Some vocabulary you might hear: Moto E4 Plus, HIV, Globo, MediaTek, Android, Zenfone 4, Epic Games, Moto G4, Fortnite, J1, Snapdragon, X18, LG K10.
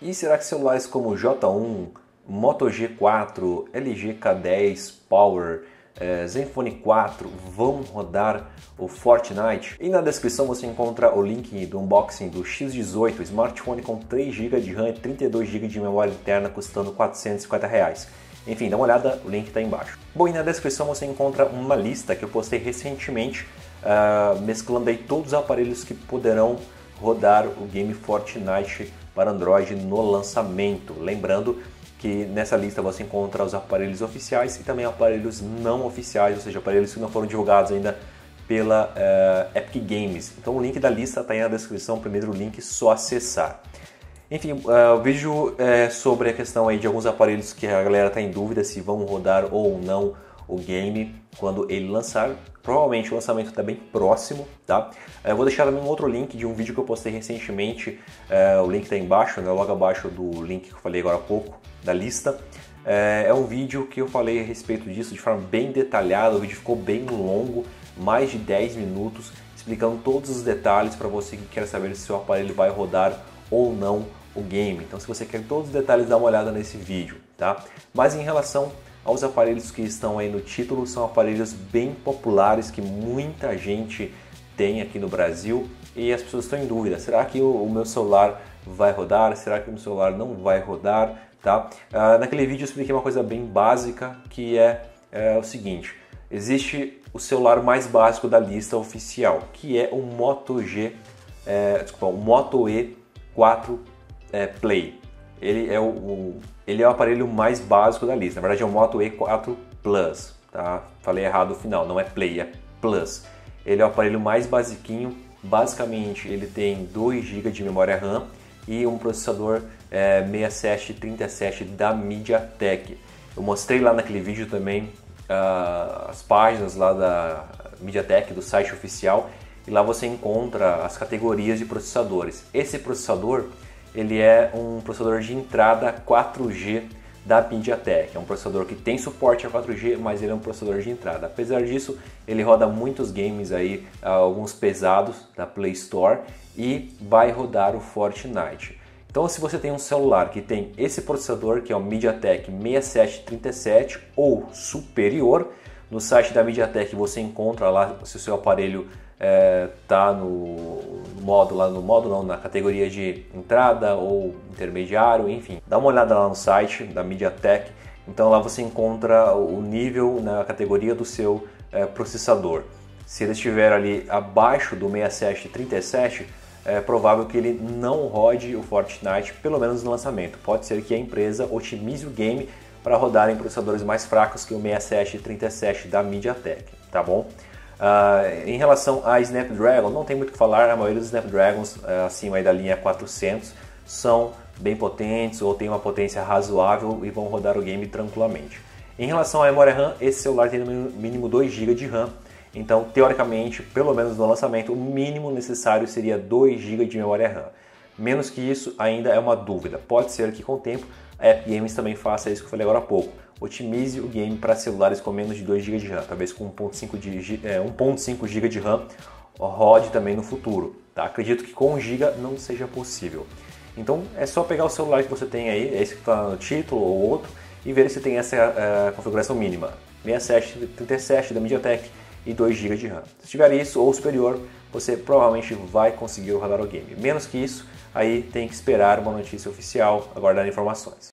E será que celulares como J1, Moto G4, LG K10, Power, Zenfone 4 vão rodar o Fortnite? E na descrição você encontra o link do unboxing do X18, smartphone com 3GB de RAM e 32GB de memória interna, custando R$450. Enfim, dá uma olhada, o link está embaixo. Bom, e na descrição você encontra uma lista que eu postei recentemente, mesclando aí todos os aparelhos que poderão rodar o game Fortnite para Android no lançamento. Lembrando que nessa lista você encontra os aparelhos oficiais e também aparelhos não oficiais, ou seja, aparelhos que não foram divulgados ainda pela Epic Games. Então o link da lista está aí na descrição, primeiro link, só acessar. Enfim, o vídeo é sobre a questão aí de alguns aparelhos que a galera está em dúvida se vão rodar ou não o game quando ele lançar. Provavelmente o lançamento está bem próximo, tá? Eu vou deixar também um outro link de um vídeo que eu postei recentemente, o link está embaixo, né? Logo abaixo do link que eu falei agora há pouco, da lista. É um vídeo que eu falei a respeito disso de forma bem detalhada, o vídeo ficou bem longo, mais de 10 minutos, explicando todos os detalhes para você que quer saber se o seu aparelho vai rodar ou não o game. Então se você quer todos os detalhes, dá uma olhada nesse vídeo, tá? Mas em relação aos aparelhos que estão aí no título, são aparelhos bem populares que muita gente tem aqui no Brasil e as pessoas estão em dúvida, será que o meu celular vai rodar, será que o meu celular não vai rodar, tá? Naquele vídeo eu expliquei uma coisa bem básica que é o seguinte, existe o celular mais básico da lista oficial, que é o Moto E4 Play. Ele é o aparelho mais básico da lista. Na verdade é o Moto E4 Plus, tá? Falei errado no final, não é Play, é Plus. Ele é o aparelho mais basiquinho, basicamente ele tem 2 GB de memória RAM e um processador 6737 da MediaTek. Eu mostrei lá naquele vídeo também as páginas lá da MediaTek, do site oficial, e lá você encontra as categorias de processadores. Esse processador, ele é um processador de entrada 4G da MediaTek. É um processador que tem suporte a 4G, mas ele é um processador de entrada. Apesar disso, ele roda muitos games aí, alguns pesados da Play Store, e vai rodar o Fortnite. Então, se você tem um celular que tem esse processador, que é o MediaTek 6737 ou superior, no site da MediaTek você encontra lá se o seu aparelho está na categoria de entrada ou intermediário, enfim. Dá uma olhada lá no site da MediaTek, então lá você encontra o nível na categoria do seu processador. Se ele estiver ali abaixo do 6737, é provável que ele não rode o Fortnite, pelo menos no lançamento. Pode ser que a empresa otimize o game para rodar em processadores mais fracos que o 6737 da MediaTek, tá bom? Em relação a Snapdragon, não tem muito o que falar, a maioria dos Snapdragons acima aí da linha 400 são bem potentes ou tem uma potência razoável e vão rodar o game tranquilamente. Em relação à memória RAM, esse celular tem no mínimo 2 GB de RAM, então teoricamente, pelo menos no lançamento, o mínimo necessário seria 2 GB de memória RAM. Menos que isso ainda é uma dúvida, pode ser que com o tempo a Epic Games também faça isso que eu falei agora há pouco. Otimize o game para celulares com menos de 2 GB de RAM, talvez com 1.5 GB de RAM rode também no futuro, tá? Acredito que com 1 GB não seja possível. Então é só pegar o celular que você tem aí, esse que está no título ou outro, e ver se tem essa configuração mínima, 6737 da MediaTek e 2 GB de RAM. Se tiver isso ou superior, você provavelmente vai conseguir rodar o game. Menos que isso, aí tem que esperar uma notícia oficial, aguardar informações.